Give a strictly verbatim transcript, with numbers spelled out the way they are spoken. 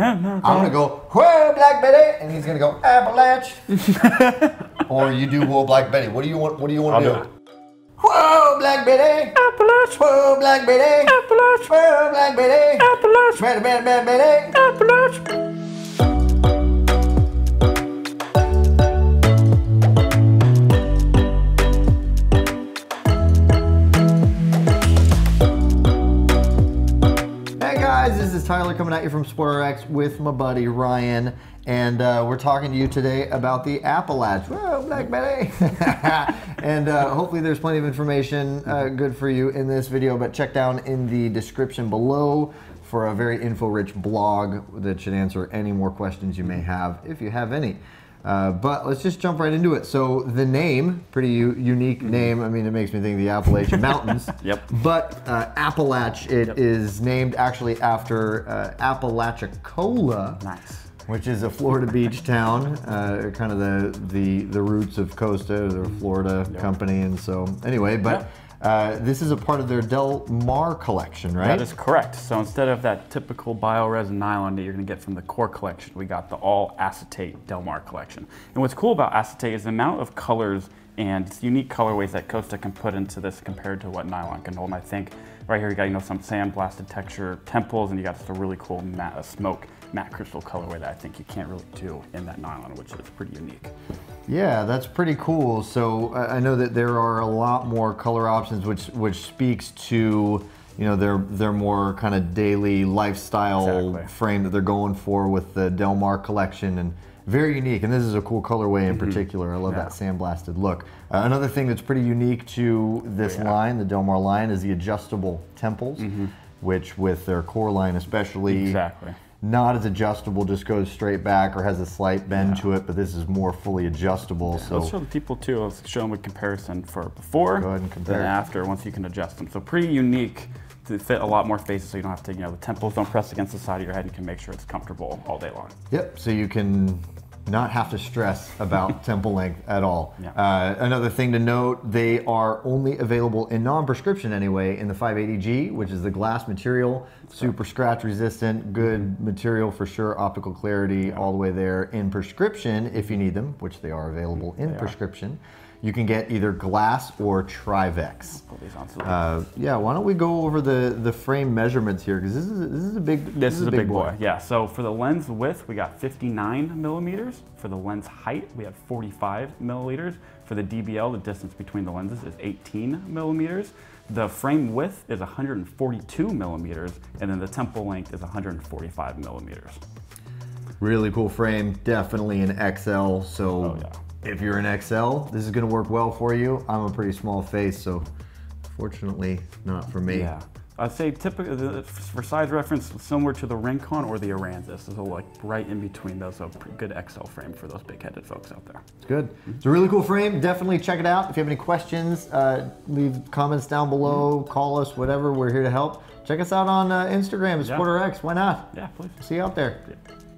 Yeah, no, I'm going to go, whoa, Black Betty, and he's going to go, Appalach. Or you do, whoa, Black Betty. What do you want What do you want to do? do? Whoa, Black Betty. Appalach. Whoa, Black Betty. Appalach. Whoa, Black Betty. Appalach. Betty, Betty, Betty, Betty. Appalach. Tyler coming at you from SportRx with my buddy Ryan, and uh, we're talking to you today about the Apalach. Whoa, Black Betty! And uh, hopefully there's plenty of information uh, good for you in this video, but check down in the description below for a very info-rich blog that should answer any more questions you may have, if you have any. Uh, but let's just jump right into it. So the name, pretty u unique name. I mean, it makes me think of the Appalachian Mountains. Yep. But uh, Appalach, it yep. is named actually after uh, Appalachicola. Nice. Which is a Florida beach town, uh, kind of the, the the roots of Costa, the Florida yep. company, and so anyway. But yep. uh, this is a part of their Del Mar collection, right? That is correct. So instead of that typical bioresin nylon that you're going to get from the core collection, we got the all acetate Del Mar collection. And what's cool about acetate is the amount of colors and unique colorways that Costa can put into this compared to what nylon can hold. And I think right here you got, you know, some sandblasted texture temples, and you got just a really cool matte, uh, smoke matte crystal colorway that I think you can't really do in that nylon, which is pretty unique. Yeah, that's pretty cool. So uh, I know that there are a lot more color options, which which speaks to, you know, their their more kind of daily lifestyle exactly. frame that they're going for with the Del Mar collection. And very unique, and this is a cool colorway in particular. I love yeah. that sandblasted look. Uh, another thing that's pretty unique to this yeah. line, the Del Mar line, is the adjustable temples, mm-hmm. which with their core line especially, exactly. not as adjustable, just goes straight back or has a slight bend yeah. to it, but this is more fully adjustable. Yeah. So let's show the people too, let's show them a comparison for before, go ahead and compare. Then after, once you can adjust them. So pretty unique. They fit a lot more faces, so you don't have to, you know, the temples don't press against the side of your head, and you can make sure it's comfortable all day long. Yep, so you can not have to stress about temple length at all. Yeah. Uh, another thing to note, they are only available in non-prescription anyway in the five eighty G, which is the glass material, super scratch resistant, good material for sure, optical clarity yeah. all the way there. In prescription, if you need them, which they are available in they prescription, are. You can get either glass or Trivex. Uh, yeah, why don't we go over the, the frame measurements here, because this is, this is a big This, this is, is a big, big boy. boy, yeah. So for the lens width, we got fifty-nine millimeters. For the lens height, we have forty-five millimeters. For the D B L, the distance between the lenses is eighteen millimeters. The frame width is one hundred forty-two millimeters, and then the temple length is one hundred forty-five millimeters. Really cool frame, definitely an X L, so oh, yeah. if you're an X L, this is going to work well for you. I'm a pretty small face, so fortunately not for me. Yeah, I'd say typically for size reference, similar to the Rincon or the Aransas. So like right in between those, so good X L frame for those big-headed folks out there. It's good. It's a really cool frame. Definitely check it out. If you have any questions, uh, leave comments down below, call us, whatever. We're here to help. Check us out on uh, Instagram, SportRx. Yeah. Why not? Yeah, please. See you out there. Yeah.